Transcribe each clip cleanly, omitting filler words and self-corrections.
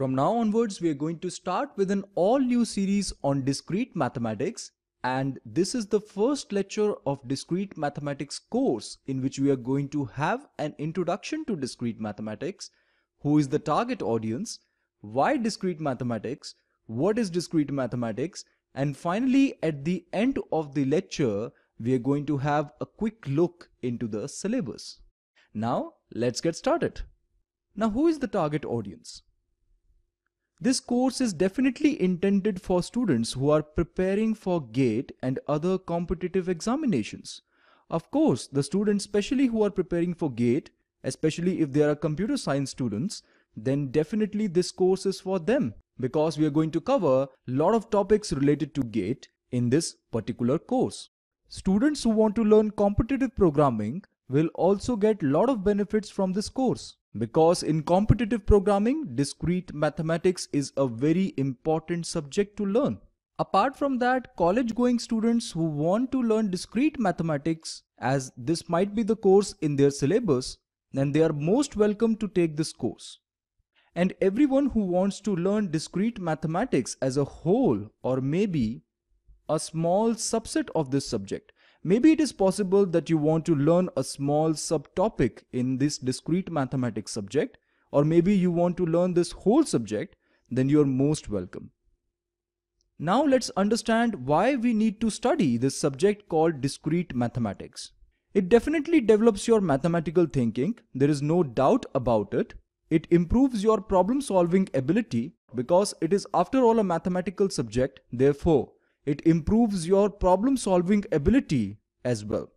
From now onwards, we are going to start with an all-new series on discrete mathematics, and this is the first lecture of discrete mathematics course in which we are going to have an introduction to discrete mathematics, who is the target audience, why discrete mathematics, what is discrete mathematics, and finally at the end of the lecture, we are going to have a quick look into the syllabus. Now, let's get started. Now, who is the target audience? This course is definitely intended for students who are preparing for GATE and other competitive examinations. Of course, the students especially who are preparing for GATE, especially if they are computer science students, then definitely this course is for them, because we are going to cover a lot of topics related to GATE in this particular course. Students who want to learn competitive programming will also get a lot of benefits from this course. Because in competitive programming, discrete mathematics is a very important subject to learn. Apart from that, college-going students who want to learn discrete mathematics, as this might be the course in their syllabus, then they are most welcome to take this course. And everyone who wants to learn discrete mathematics as a whole, or maybe a small subset of this subject. Maybe it is possible that you want to learn a small subtopic in this discrete mathematics subject, or maybe you want to learn this whole subject, then you are most welcome. Now let's understand why we need to study this subject called discrete mathematics. It definitely develops your mathematical thinking, there is no doubt about it. It improves your problem-solving ability because it is after all a mathematical subject, therefore, it improves your problem-solving ability as well.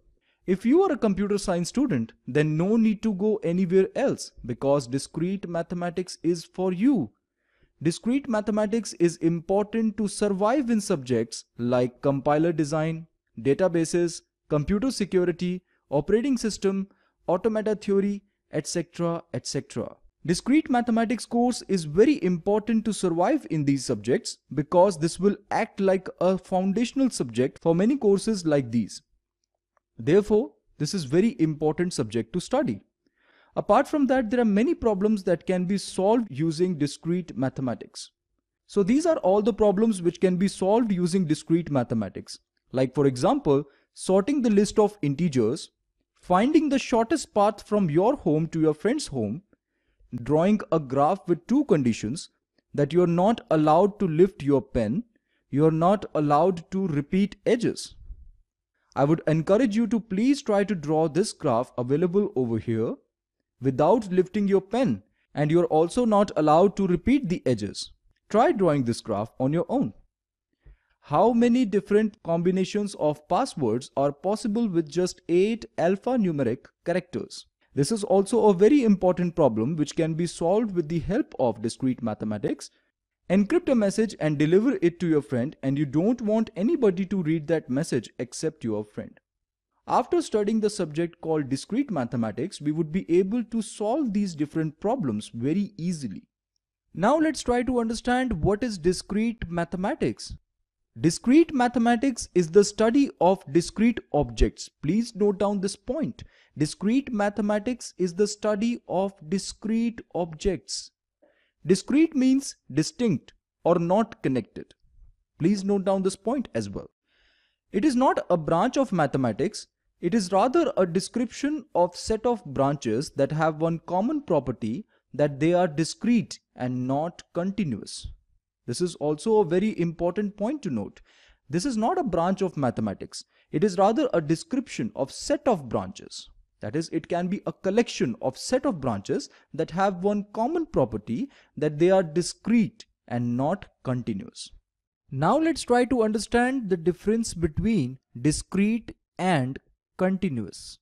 If you are a computer science student, then no need to go anywhere else because discrete mathematics is for you. Discrete mathematics is important to survive in subjects like compiler design, databases, computer security, operating system, automata theory, etc., etc. Discrete mathematics course is very important to survive in these subjects because this will act like a foundational subject for many courses like these. Therefore, this is very important subject to study. Apart from that, there are many problems that can be solved using discrete mathematics. So these are all the problems which can be solved using discrete mathematics. Like for example, sorting the list of integers, finding the shortest path from your home to your friend's home, drawing a graph with two conditions, that you are not allowed to lift your pen, you are not allowed to repeat edges. I would encourage you to please try to draw this graph available over here without lifting your pen, and you are also not allowed to repeat the edges. Try drawing this graph on your own. How many different combinations of passwords are possible with just 8 alphanumeric characters? This is also a very important problem which can be solved with the help of discrete mathematics. Encrypt a message and deliver it to your friend, and you don't want anybody to read that message except your friend. After studying the subject called discrete mathematics, we would be able to solve these different problems very easily. Now let's try to understand what is discrete mathematics. Discrete mathematics is the study of discrete objects. Please note down this point. Discrete mathematics is the study of discrete objects. Discrete means distinct or not connected. Please note down this point as well. It is not a branch of mathematics. It is rather a description of set of branches that have one common property, that they are discrete and not continuous. This is also a very important point to note. This is not a branch of mathematics. It is rather a description of set of branches. That is, it can be a collection of set of branches that have one common property, that they are discrete and not continuous. Now let's try to understand the difference between discrete and continuous.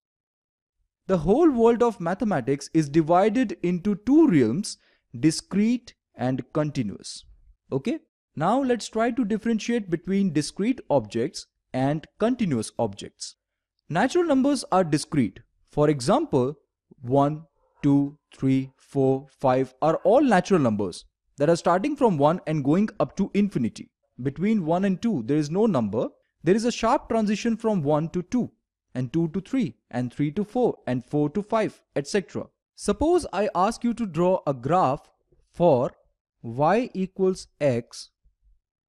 The whole world of mathematics is divided into two realms, discrete and continuous. Okay, now let's try to differentiate between discrete objects and continuous objects. Natural numbers are discrete. For example, 1, 2, 3, 4, 5 are all natural numbers that are starting from 1 and going up to infinity. Between 1 and 2, there is no number. There is a sharp transition from 1 to 2 and 2 to 3 and 3 to 4 and 4 to 5, etc. Suppose I ask you to draw a graph for y equals x,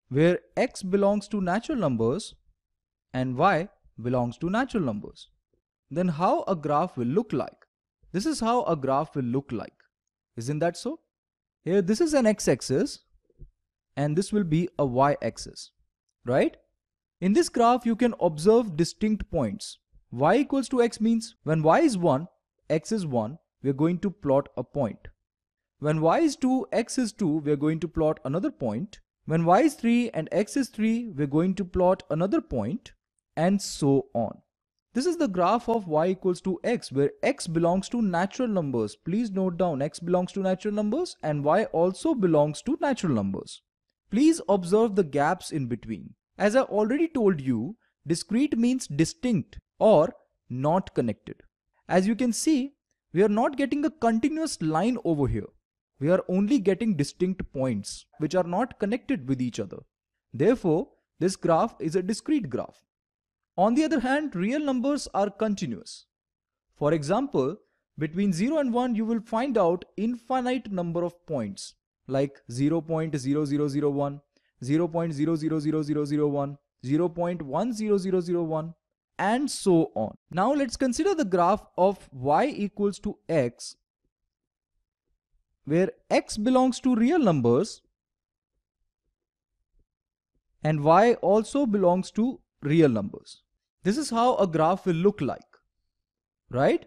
where x belongs to natural numbers and y belongs to natural numbers, then how a graph will look like. This is how a graph will look like. Isn't that so? Here this is an x-axis and this will be a y-axis, right? In this graph you can observe distinct points. Y equals to x means when y is 1, x is 1, we are going to plot a point. When y is 2, x is 2, we are going to plot another point. When y is 3 and x is 3, we are going to plot another point, and so on. This is the graph of y equals to x, where x belongs to natural numbers. Please note down, x belongs to natural numbers and y also belongs to natural numbers. Please observe the gaps in between. As I already told you, discrete means distinct or not connected. As you can see, we are not getting a continuous line over here. We are only getting distinct points which are not connected with each other. Therefore, this graph is a discrete graph. On the other hand, real numbers are continuous. For example, between 0 and 1 you will find out infinite number of points like 0.0001, 0.000001, 0.10001, and so on. Now let's consider the graph of y equals to x, where x belongs to real numbers and y also belongs to real numbers. This is how a graph will look like, right?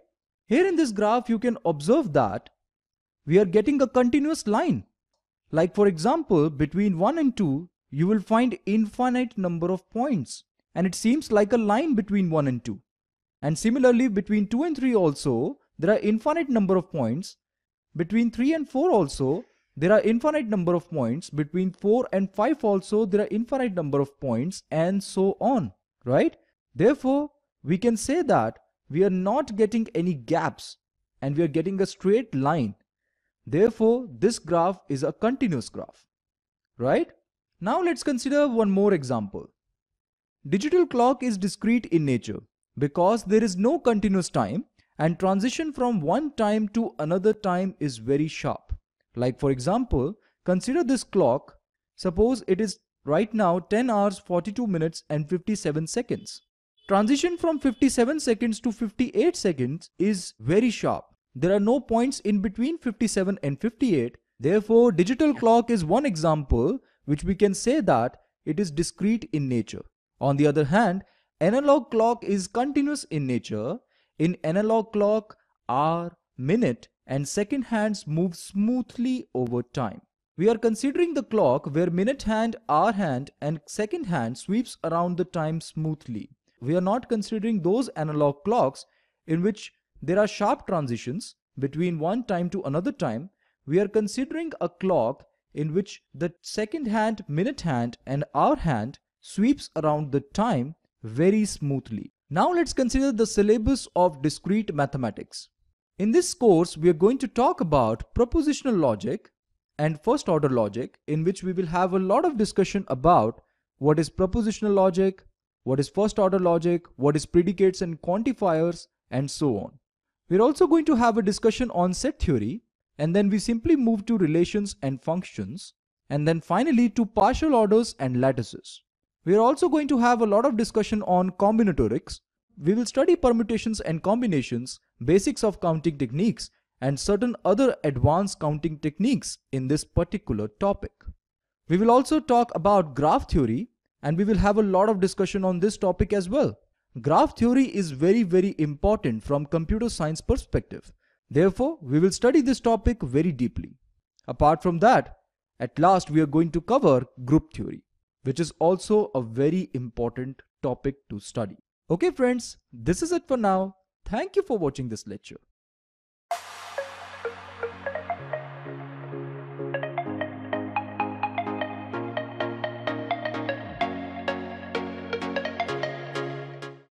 Here in this graph you can observe that we are getting a continuous line. Like for example, between 1 and 2 you will find infinite number of points and it seems like a line between 1 and 2. And similarly between 2 and 3 also there are infinite number of points. Between 3 and 4 also there are infinite number of points. Between 4 and 5 also there are infinite number of points, and so on, right? Therefore, we can say that we are not getting any gaps and we are getting a straight line. Therefore, this graph is a continuous graph, right? Now let's consider one more example. Digital clock is discrete in nature because there is no continuous time and transition from one time to another time is very sharp. Like for example, consider this clock. Suppose it is right now 10 hours 42 minutes and 57 seconds. Transition from 57 seconds to 58 seconds is very sharp. There are no points in between 57 and 58. Therefore, digital clock is one example which we can say that it is discrete in nature. On the other hand, analog clock is continuous in nature. In analog clock, hour, minute, and second hands move smoothly over time. We are considering the clock where minute hand, hour hand, and second hand sweeps around the time smoothly. We are not considering those analog clocks in which there are sharp transitions between one time to another time. We are considering a clock in which the second hand, minute hand, and hour hand sweeps around the time very smoothly. Now let's consider the syllabus of discrete mathematics. In this course, we are going to talk about propositional logic and first order logic, in which we will have a lot of discussion about what is propositional logic, what is first order logic, what is predicates and quantifiers, and so on. We are also going to have a discussion on set theory, and then we simply move to relations and functions, and then finally to partial orders and lattices. We are also going to have a lot of discussion on combinatorics. We will study permutations and combinations, basics of counting techniques, and certain other advanced counting techniques in this particular topic. We will also talk about graph theory, and we will have a lot of discussion on this topic as well. Graph theory is very important from computer science perspective. Therefore, we will study this topic very deeply. Apart from that, at last we are going to cover group theory, which is also a very important topic to study. Okay friends, this is it for now. Thank you for watching this lecture.